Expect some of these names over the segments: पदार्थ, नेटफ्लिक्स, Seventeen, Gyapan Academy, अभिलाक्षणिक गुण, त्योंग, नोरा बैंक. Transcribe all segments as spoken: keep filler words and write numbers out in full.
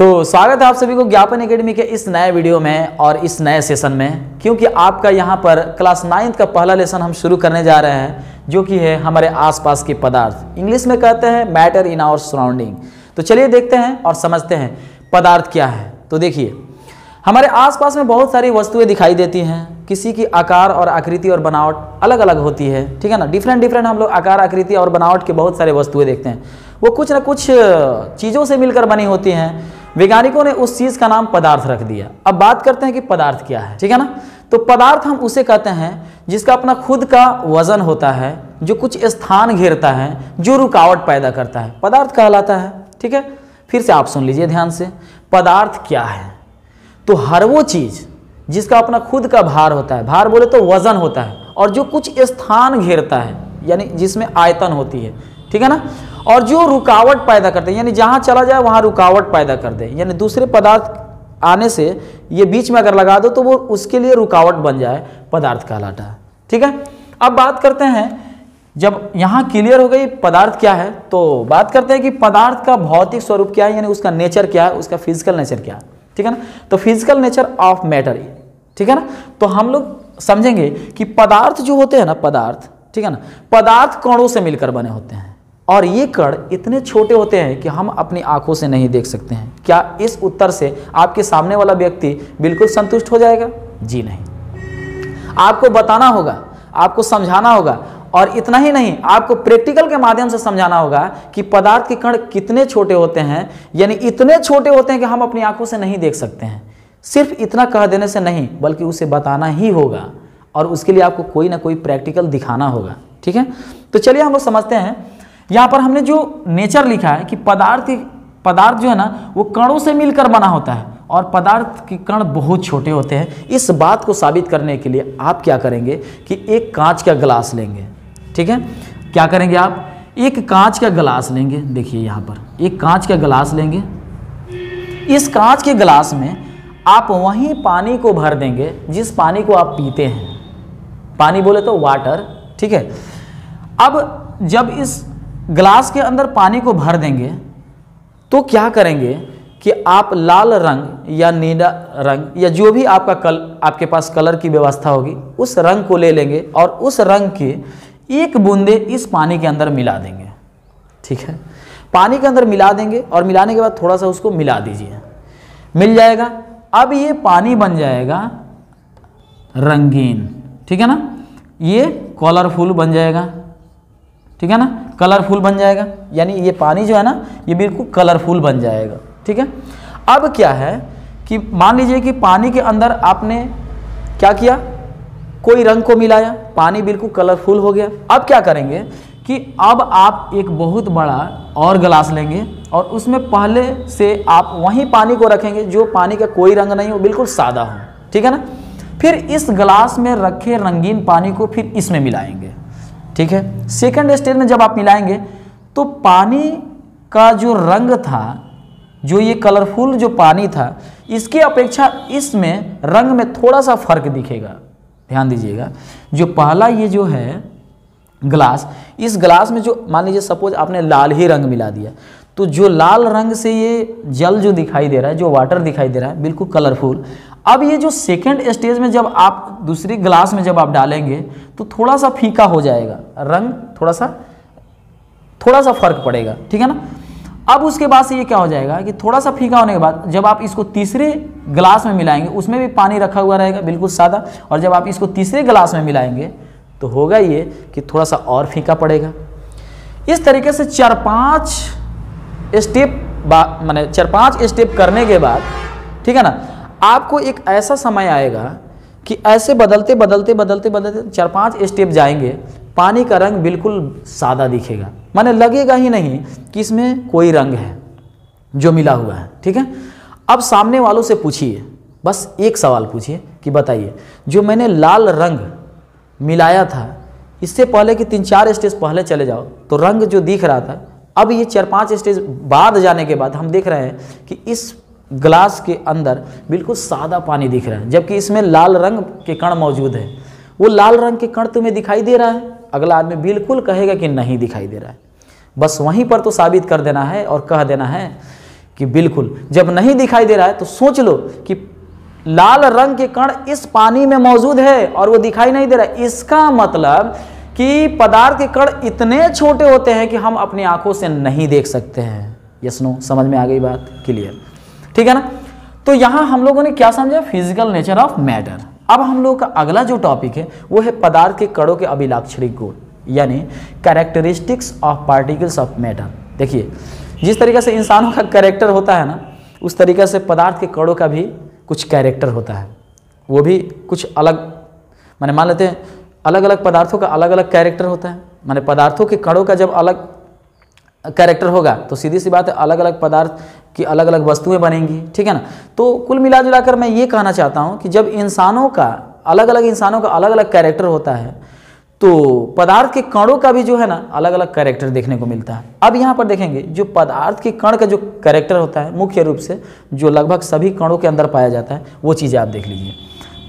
तो स्वागत है आप सभी को ज्ञापन एकेडमी के इस नए वीडियो में और इस नए सेशन में, क्योंकि आपका यहाँ पर क्लास नाइन्थ का पहला लेसन हम शुरू करने जा रहे हैं, जो कि है हमारे आसपास के पदार्थ। इंग्लिश में कहते हैं मैटर इन आवर सराउंडिंग। तो चलिए देखते हैं और समझते हैं पदार्थ क्या है। तो देखिए, हमारे आसपास में बहुत सारी वस्तुएं दिखाई देती हैं। किसी की आकार और आकृति और बनावट अलग अलग होती है, ठीक है ना। डिफरेंट डिफरेंट हम लोग आकार, आकृति और बनावट के बहुत सारे वस्तुएं देखते हैं। वो कुछ ना कुछ चीज़ों से मिलकर बनी होती हैं। वैज्ञानिकों ने उस चीज़ का नाम पदार्थ रख दिया। अब बात करते हैं कि पदार्थ क्या है, ठीक है ना। तो पदार्थ हम उसे कहते हैं जिसका अपना खुद का वजन होता है, जो कुछ स्थान घेरता है, जो रुकावट पैदा करता है, पदार्थ कहलाता है। ठीक है, फिर से आप सुन लीजिए ध्यान से, पदार्थ क्या है। तो हर वो चीज़ जिसका अपना खुद का भार होता है, भार बोले तो वजन होता है, और जो कुछ स्थान घेरता है यानी जिसमें आयतन होती है, ठीक है ना, और जो रुकावट पैदा करते हैं यानी जहाँ चला जाए वहाँ रुकावट पैदा कर दे, यानी दूसरे पदार्थ आने से ये बीच में अगर लगा दो तो वो उसके लिए रुकावट बन जाए, पदार्थ कहलाता है। ठीक है, अब बात करते हैं, जब यहाँ क्लियर हो गई पदार्थ क्या है, तो बात करते हैं कि पदार्थ का भौतिक स्वरूप क्या है, यानी उसका नेचर क्या है, उसका फिजिकल नेचर क्या है। ठीक है ना, तो फिजिकल नेचर ऑफ मैटर, ठीक है ना। तो हम लोग समझेंगे कि पदार्थ जो होते हैं ना, पदार्थ, ठीक है ना, पदार्थ कणों से मिलकर बने होते हैं, और ये कण इतने छोटे होते हैं कि हम अपनी आंखों से नहीं देख सकते हैं। क्या इस उत्तर से आपके सामने वाला व्यक्ति बिल्कुल संतुष्ट हो जाएगा? जी नहीं। आपको बताना होगा, आपको समझाना होगा, और इतना ही नहीं, आपको प्रैक्टिकल के माध्यम से समझाना होगा कि पदार्थ के कण कितने छोटे होते हैं, यानी इतने छोटे होते हैं कि हम अपनी आंखों से नहीं देख सकते हैं। सिर्फ इतना कह देने से नहीं, बल्कि उसे बताना ही होगा, और उसके लिए आपको कोई ना कोई प्रैक्टिकल दिखाना होगा। ठीक है, तो चलिए हम लोग समझते हैं। यहाँ पर हमने जो नेचर लिखा है कि पदार्थ पदार्थ जो है ना, वो कणों से मिलकर बना होता है, और पदार्थ के कण बहुत छोटे होते हैं। इस बात को साबित करने के लिए आप क्या करेंगे कि एक कांच का गिलास लेंगे। ठीक है, क्या करेंगे आप, एक कांच का गिलास लेंगे। देखिए यहाँ पर एक कांच का गिलास लेंगे। इस कांच के गिलास में आप वहीं पानी को भर देंगे जिस पानी को आप पीते हैं, पानी बोले तो वाटर। ठीक है, अब जब इस ग्लास के अंदर पानी को भर देंगे तो क्या करेंगे कि आप लाल रंग या नीला रंग या जो भी आपका कल आपके पास कलर की व्यवस्था होगी, उस रंग को ले लेंगे और उस रंग के एक बूंदे इस पानी के अंदर मिला देंगे। ठीक है, पानी के अंदर मिला देंगे, और मिलाने के बाद थोड़ा सा उसको मिला दीजिए, मिल जाएगा। अब ये पानी बन जाएगा रंगीन, ठीक है ना, ये कलरफुल बन जाएगा, ठीक है ना, कलरफुल बन जाएगा, यानी ये पानी जो है ना, ये बिल्कुल कलरफुल बन जाएगा। ठीक है, अब क्या है कि मान लीजिए कि पानी के अंदर आपने क्या किया, कोई रंग को मिलाया, पानी बिल्कुल कलरफुल हो गया। अब क्या करेंगे कि अब आप एक बहुत बड़ा और गिलास लेंगे, और उसमें पहले से आप वहीं पानी को रखेंगे जो पानी का कोई रंग नहीं हो, बिल्कुल सादा हो। ठीक है ना, फिर इस गिलास में रखे रंगीन पानी को फिर इसमें मिलाएंगे। ठीक है, सेकंड स्टेज में जब आप मिलाएंगे तो पानी का जो रंग था, जो ये कलरफुल जो पानी था, इसकी अपेक्षा इसमें रंग में थोड़ा सा फर्क दिखेगा। ध्यान दीजिएगा, जो पहला ये जो है ग्लास, इस ग्लास में जो मान लीजिए सपोज आपने लाल ही रंग मिला दिया, तो जो लाल रंग से ये जल जो दिखाई दे रहा है, जो वाटर दिखाई दे रहा है, बिल्कुल कलरफुल। अब ये जो सेकंड स्टेज में जब आप दूसरी ग्लास में जब आप डालेंगे तो थोड़ा सा फीका हो जाएगा रंग, थोड़ा सा थोड़ा सा फर्क पड़ेगा। ठीक है ना, अब उसके बाद से ये क्या हो जाएगा कि थोड़ा सा फीका होने के बाद जब आप इसको तीसरे ग्लास में मिलाएंगे, उसमें भी पानी रखा हुआ रहेगा बिल्कुल सादा, और जब आप इसको तीसरे ग्लास में मिलाएंगे तो होगा ये कि थोड़ा सा और फीका पड़ेगा। इस तरीके से चार पांच स्टेप माने चार पांच स्टेप करने के बाद, ठीक है ना, आपको एक ऐसा समय आएगा कि ऐसे बदलते बदलते बदलते बदलते चार पांच स्टेप जाएंगे, पानी का रंग बिल्कुल सादा दिखेगा, माने लगेगा ही नहीं कि इसमें कोई रंग है जो मिला हुआ है। ठीक है, अब सामने वालों से पूछिए, बस एक सवाल पूछिए कि बताइए जो मैंने लाल रंग मिलाया था, इससे पहले कि तीन चार स्टेज पहले चले जाओ तो रंग जो दिख रहा था, अब ये चार पांच स्टेज बाद जाने के बाद हम देख रहे हैं कि इस ग्लास के अंदर बिल्कुल सादा पानी दिख रहा है, जबकि इसमें लाल रंग के कण मौजूद है। वो लाल रंग के कण तुम्हें दिखाई दे रहा है, अगला आदमी बिल्कुल कहेगा कि नहीं दिखाई दे रहा है। बस वहीं पर तो साबित कर देना है और कह देना है कि बिल्कुल जब नहीं दिखाई दे रहा है तो सोच लो कि लाल रंग के कण इस पानी में मौजूद है और वो दिखाई नहीं दे रहा है। इसका मतलब कि पदार्थ के कण इतने छोटे होते हैं कि हम अपनी आंखों से नहीं देख सकते हैं। यस नो, समझ में आ गई बात? क्लियर, ठीक है ना। तो यहाँ हम लोगों ने क्या समझा? Physical nature of matter. अब हम लोगों का अगला जो टॉपिक है वो है पदार्थ के कणों के अभिलाक्षणिक गुण, यानी characteristics of particles of matter. देखिए, जिस तरीके से इंसानों का कैरेक्टर होता है ना, उस तरीके से पदार्थ के कणों का भी कुछ कैरेक्टर होता है। वो भी कुछ अलग, माने मान लेते हैं अलग अलग पदार्थों का अलग अलग कैरेक्टर होता है। माने पदार्थों के कणों का जब अलग कैरेक्टर होगा तो सीधी सी बात है अलग अलग पदार्थ की अलग अलग वस्तुएं बनेंगी, ठीक है ना। तो कुल मिला जुला कर मैं ये कहना चाहता हूँ कि जब इंसानों का अलग अलग इंसानों का अलग अलग कैरेक्टर होता है तो पदार्थ के कणों का भी जो है ना अलग अलग कैरेक्टर देखने को मिलता है। अब यहाँ पर देखेंगे जो पदार्थ के कण का जो कैरेक्टर होता है मुख्य रूप से जो लगभग सभी कणों के अंदर पाया जाता है, वो चीज़ें आप देख लीजिए।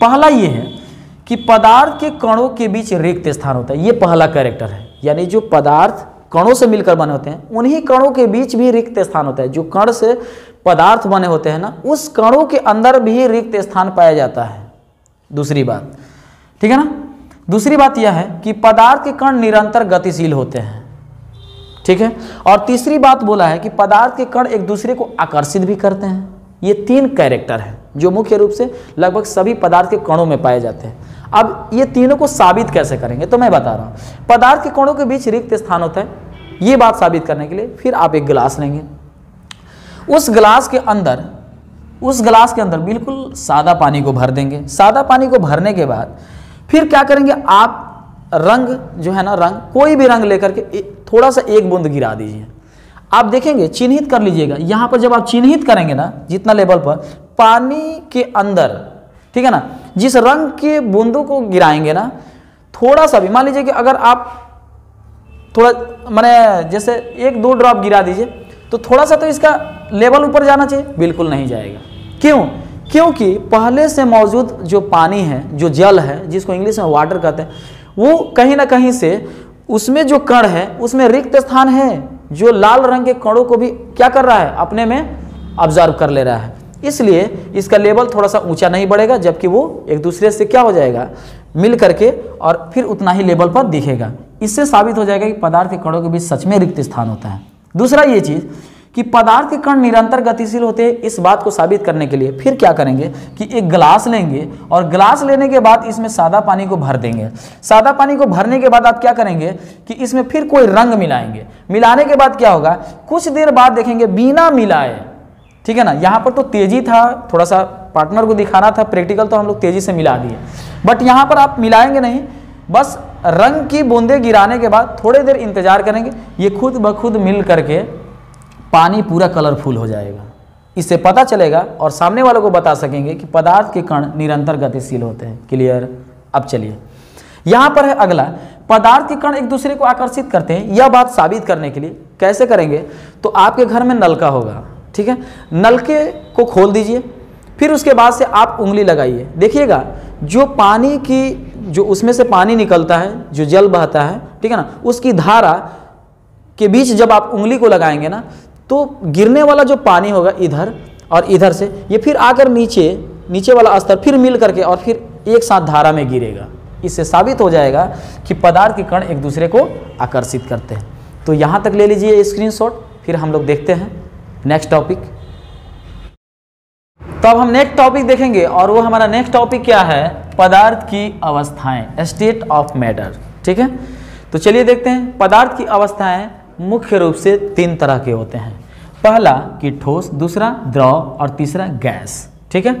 पहला ये है कि पदार्थ के कणों के बीच रिक्त स्थान होता है, ये पहला कैरेक्टर है। यानी जो पदार्थ कणों से मिलकर बने होते हैं उन्हीं कणों के बीच भी रिक्त स्थान होता है। जो कण से पदार्थ बने होते हैं ना, उस कणों के अंदर भी रिक्त स्थान पाया जाता है। दूसरी बात, ठीक है ना। दूसरी बात यह है कि पदार्थ के कण निरंतर गतिशील होते हैं, ठीक है। और तीसरी बात बोला है कि पदार्थ के कण एक दूसरे को आकर्षित भी करते हैं। ये तीन कैरेक्टर हैं जो मुख्य रूप से लगभग सभी पदार्थ के कणों में पाए जाते हैं। अब ये तीनों को साबित कैसे करेंगे तो मैं बता रहा हूँ। पदार्थ के कणों के बीच रिक्त स्थान होता है, ये बात साबित करने के लिए फिर आप एक गिलास लेंगे, उस गिलास के अंदर उस गिलास के अंदर बिल्कुल सादा पानी को भर देंगे। सादा पानी को भरने के बाद फिर क्या करेंगे, आप रंग जो है ना, रंग कोई भी रंग लेकर के थोड़ा सा एक बूंद गिरा दीजिए। आप देखेंगे, चिन्हित कर लीजिएगा। यहाँ पर जब आप चिन्हित करेंगे ना जितना लेवल पर पानी के अंदर, ठीक है ना, जिस रंग के बूंदों को गिराएंगे ना, थोड़ा सा भी मान लीजिए कि अगर आप थोड़ा माने जैसे एक दो ड्रॉप गिरा दीजिए तो थोड़ा सा तो इसका लेवल ऊपर जाना चाहिए, बिल्कुल नहीं जाएगा। क्यों? क्योंकि पहले से मौजूद जो पानी है, जो जल है, जिसको इंग्लिश में वाटर कहते हैं, वो कहीं ना कहीं से उसमें जो कण है उसमें रिक्त स्थान है जो लाल रंग के कणों को भी क्या कर रहा है, अपने में ऑब्जर्व कर ले रहा है। इसलिए इसका लेवल थोड़ा सा ऊंचा नहीं बढ़ेगा, जबकि वो एक दूसरे से क्या हो जाएगा, मिल करके और फिर उतना ही लेवल पर दिखेगा। इससे साबित हो जाएगा कि पदार्थ के कणों के बीच सच में रिक्त स्थान होता है। दूसरा ये चीज़ कि पदार्थ के कण निरंतर गतिशील होते हैं, इस बात को साबित करने के लिए फिर क्या करेंगे कि एक गिलास लेंगे और गिलास लेने के बाद इसमें सादा पानी को भर देंगे। सादा पानी को भरने के बाद आप क्या करेंगे कि इसमें फिर कोई रंग मिलाएंगे। मिलाने के बाद क्या होगा, कुछ देर बाद देखेंगे बिना मिलाए, ठीक है ना, यहाँ पर तो तेजी था, थोड़ा सा पार्टनर को दिखाना था, प्रैक्टिकल तो हम लोग तेजी से मिला दिए, बट यहाँ पर आप मिलाएंगे नहीं, बस रंग की बूंदें गिराने के बाद थोड़ी देर इंतजार करेंगे, ये खुद ब खुद मिल करके पानी पूरा कलरफुल हो जाएगा। इससे पता चलेगा और सामने वालों को बता सकेंगे कि पदार्थ के कण निरंतर गतिशील होते हैं। क्लियर। अब चलिए, यहाँ पर है अगला, पदार्थ के कण एक दूसरे को आकर्षित करते हैं। यह बात साबित करने के लिए कैसे करेंगे तो आपके घर में नलका होगा, ठीक है, नलके को खोल दीजिए, फिर उसके बाद से आप उंगली लगाइए, देखिएगा जो पानी की जो उसमें से पानी निकलता है, जो जल बहता है, ठीक है ना, उसकी धारा के बीच जब आप उंगली को लगाएंगे ना तो गिरने वाला जो पानी होगा इधर और इधर से, ये फिर आकर नीचे नीचे वाला स्तर फिर मिल करके और फिर एक साथ धारा में गिरेगा। इससे साबित हो जाएगा कि पदार्थ के कण एक दूसरे को आकर्षित करते हैं। तो यहाँ तक ले लीजिए स्क्रीनशॉट, फिर हम लोग देखते हैं नेक्स्ट टॉपिक। तो अब हम नेक्स्ट टॉपिक देखेंगे और वो हमारा नेक्स्ट टॉपिक क्या है, पदार्थ की अवस्थाएं, स्टेट ऑफ मैटर, ठीक है। तो चलिए देखते हैं, पदार्थ की अवस्थाएं मुख्य रूप से तीन तरह के होते हैं, पहला कि ठोस, दूसरा द्रव और तीसरा गैस, ठीक है।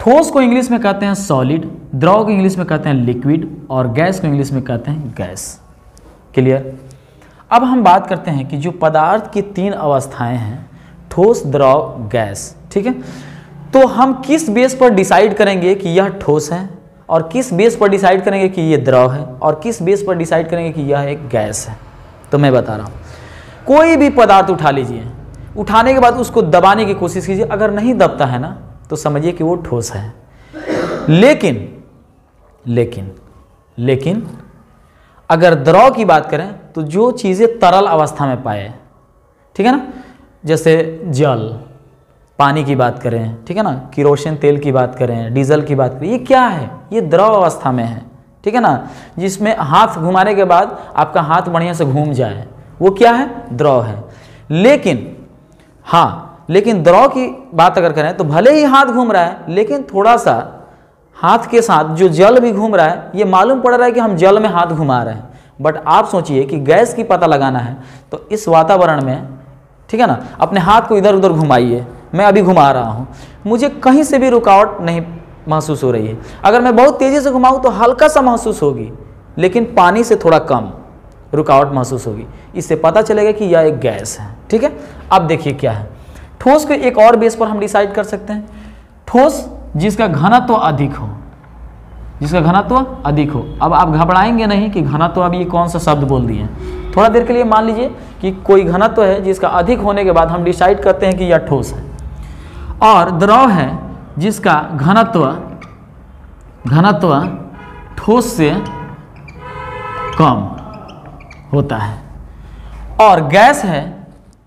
ठोस को इंग्लिश में कहते हैं सॉलिड, द्रव को इंग्लिश में कहते हैं लिक्विड और गैस को इंग्लिश में कहते हैं गैस। क्लियर। अब हम बात करते हैं कि जो पदार्थ की तीन अवस्थाएं हैं, ठोस, द्रव, गैस, ठीक है। तो हम किस बेस पर डिसाइड करेंगे कि यह ठोस है और किस बेस पर डिसाइड करेंगे कि यह द्रव है और किस बेस पर डिसाइड करेंगे कि यह एक गैस है। तो मैं बता रहा हूँ, कोई भी पदार्थ उठा लीजिए, उठाने के बाद उसको दबाने की कोशिश कीजिए, अगर नहीं दबता है ना तो समझिए कि वो ठोस है। लेकिन लेकिन लेकिन अगर द्रव की बात करें तो जो चीज़ें तरल अवस्था में पाए, ठीक है ना, जैसे जल, पानी की बात करें, ठीक है ना, किरोसिन तेल की बात करें, डीजल की बात करें, ये क्या है, ये द्रव अवस्था में है, ठीक है ना, जिसमें हाथ घुमाने के बाद आपका हाथ बढ़िया से घूम जाए, वो क्या है, द्रव है। लेकिन हाँ, लेकिन द्रव की बात अगर करें तो भले ही हाथ घूम रहा है, लेकिन थोड़ा सा हाथ के साथ जो जल भी घूम रहा है, ये मालूम पड़ रहा है कि हम जल में हाथ घुमा रहे हैं। बट आप सोचिए कि गैस की पता लगाना है तो इस वातावरण में, ठीक है ना, अपने हाथ को इधर उधर घुमाइए, मैं अभी घुमा रहा हूँ, मुझे कहीं से भी रुकावट नहीं महसूस हो रही है। अगर मैं बहुत तेज़ी से घुमाऊँ तो हल्का सा महसूस होगी, लेकिन पानी से थोड़ा कम रुकावट महसूस होगी। इससे पता चलेगा कि यह एक गैस है, ठीक है। अब देखिए क्या है, ठोस को एक और बेस पर हम डिसाइड कर सकते हैं, ठोस जिसका घनत्व अधिक हो, जिसका घनत्व अधिक हो। अब आप घबराएंगे नहीं कि घनत्व, अब ये कौन सा शब्द बोल दिए। थोड़ा देर के लिए मान लीजिए कि कोई घनत्व है जिसका अधिक होने के बाद हम डिसाइड करते हैं कि यह ठोस है, और द्रव है जिसका घनत्व घनत्व ठोस से कम होता है, और गैस है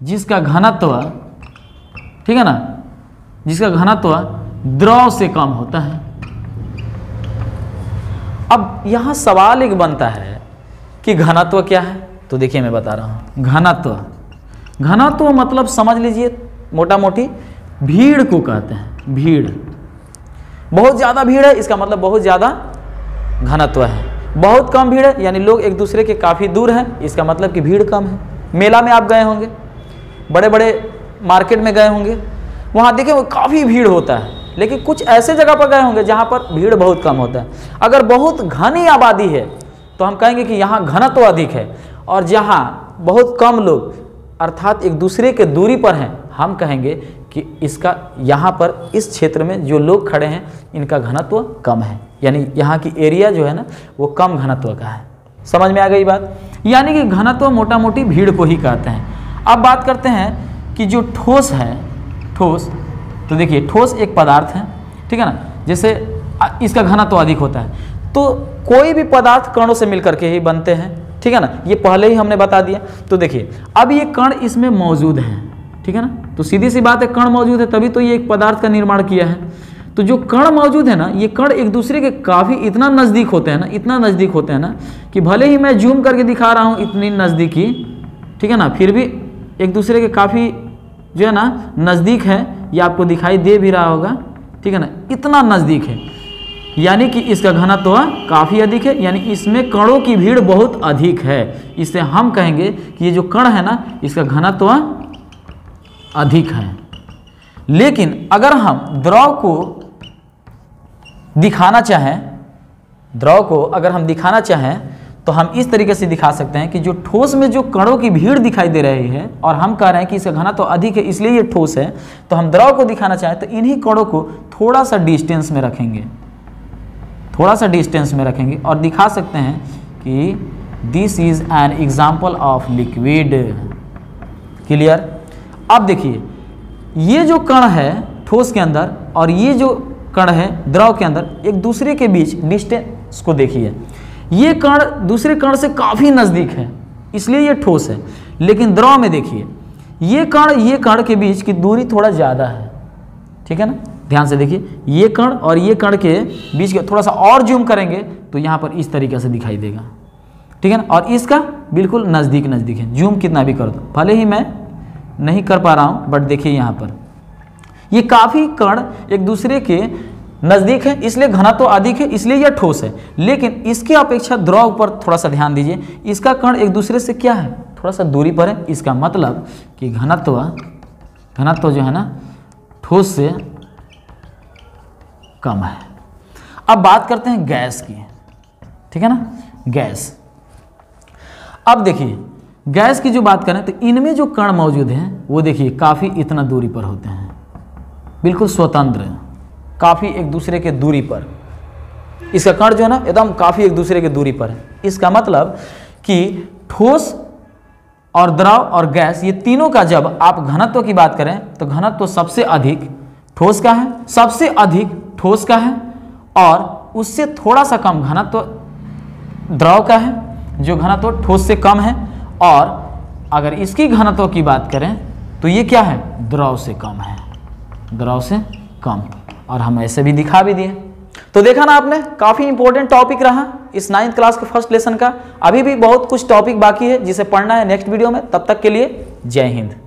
जिसका घनत्व, ठीक है ना, जिसका घनत्व द्रव से कम होता है। अब यहाँ सवाल एक बनता है कि घनत्व क्या है, तो देखिए मैं बता रहा हूँ। घनत्व, घनत्व मतलब समझ लीजिए मोटा मोटी भीड़ को कहते हैं। भीड़, बहुत ज़्यादा भीड़ है इसका मतलब बहुत ज़्यादा घनत्व है, बहुत कम भीड़ है यानी लोग एक दूसरे के काफ़ी दूर हैं, इसका मतलब कि भीड़ कम है। मेला में आप गए होंगे, बड़े बड़े मार्केट में गए होंगे, वहाँ देखें वो काफ़ी भीड़ होता है, लेकिन कुछ ऐसे जगह पर गए होंगे जहाँ पर भीड़ बहुत कम होता है। अगर बहुत घनी आबादी है तो हम कहेंगे कि यहाँ घनत्व अधिक है, और जहाँ बहुत कम लोग अर्थात एक दूसरे के दूरी पर हैं, हम कहेंगे कि इसका यहाँ पर इस क्षेत्र में जो लोग खड़े हैं इनका घनत्व कम है, यानी यहाँ की एरिया जो है ना वो कम घनत्व का है। समझ में आ गई बात, यानी कि घनत्व मोटा मोटी भीड़ को ही कहते हैं। अब बात करते हैं कि जो ठोस है, ठोस, तो देखिए ठोस एक पदार्थ है, ठीक है ना, जैसे इसका घनत्व अधिक होता है, तो कोई भी पदार्थ कणों से मिलकर के ही बनते हैं, ठीक है ना, ये पहले ही हमने बता दिया। तो देखिए अब ये कण इसमें मौजूद हैं, ठीक है ना, तो सीधी सी बात है कण मौजूद है तभी तो ये एक पदार्थ का निर्माण किया है। तो जो कण मौजूद है ना, ये कण एक दूसरे के काफ़ी इतना नज़दीक होते हैं ना, इतना नज़दीक होते हैं ना कि भले ही मैं जूम करके दिखा रहा हूँ इतनी नज़दीकी, ठीक है ना, फिर भी एक दूसरे के काफ़ी जो है ना नज़दीक है, ये आपको दिखाई दे भी रहा होगा, ठीक है ना, इतना नज़दीक है, यानी कि इसका घनत्व काफ़ी अधिक है, यानी इसमें कणों की भीड़ बहुत अधिक है, इससे हम कहेंगे कि ये जो कण है ना इसका घनत्व अधिक है। लेकिन अगर हम द्रव को दिखाना चाहें, द्रव को अगर हम दिखाना चाहें तो हम इस तरीके से दिखा सकते हैं कि जो ठोस में जो कणों की भीड़ दिखाई दे रही है और हम कह रहे हैं कि इसका घनत्व अधिक है इसलिए ये ठोस है, तो हम द्रव को दिखाना चाहें तो इन्हीं कणों को थोड़ा सा डिस्टेंस में रखेंगे, थोड़ा सा डिस्टेंस में रखेंगे और दिखा सकते हैं कि this is an example of liquid. Clear. अब देखिए ये जो कण है ठोस के अंदर और ये जो कण है द्रव के अंदर, एक दूसरे के बीच डिस्टेंस को देखिए, ये कण दूसरे कण से काफ़ी नज़दीक है इसलिए ये ठोस है, लेकिन द्रव में देखिए ये कण ये कण के बीच की दूरी थोड़ा ज़्यादा है, ठीक है ना, ध्यान से देखिए ये कण और ये कण के बीच के, थोड़ा सा और जूम करेंगे तो यहाँ पर इस तरीके से दिखाई देगा, ठीक है ना, और इसका बिल्कुल नज़दीक नज़दीक है, जूम कितना भी कर दो, भले ही मैं नहीं कर पा रहा हूँ बट देखिए यहाँ पर ये काफ़ी कण एक दूसरे के नज़दीक है इसलिए घनत्व अधिक है इसलिए यह ठोस है। लेकिन इसकी अपेक्षा द्रव पर थोड़ा सा ध्यान दीजिए, इसका कण एक दूसरे से क्या है थोड़ा सा दूरी पर है, इसका मतलब कि घनत्व घनत्व जो है ना ठोस से कम है। अब बात करते हैं गैस की, ठीक है ना, गैस। अब देखिए गैस की जो बात करें तो इनमें जो कण मौजूद हैं वो देखिए काफ़ी इतना दूरी पर होते हैं, बिल्कुल स्वतंत्र, काफ़ी एक दूसरे के दूरी पर, इसका कण जो है ना एकदम काफ़ी एक दूसरे के दूरी पर है। इसका मतलब कि ठोस और द्रव और गैस ये तीनों का जब आप घनत्व की बात करें तो घनत्व सबसे अधिक ठोस का है, सबसे अधिक ठोस का है, और उससे थोड़ा सा कम घनत्व द्रव का है जो घनत्व ठोस से कम है, और अगर इसकी घनत्व की बात करें तो ये क्या है द्रव से कम है। ग्राव से कम, और हम ऐसे भी दिखा भी दिए। तो देखा ना आपने, काफ़ी इंपॉर्टेंट टॉपिक रहा इस नाइन्थ क्लास के फर्स्ट लेसन का। अभी भी बहुत कुछ टॉपिक बाकी है जिसे पढ़ना है नेक्स्ट वीडियो में। तब तक के लिए जय हिंद।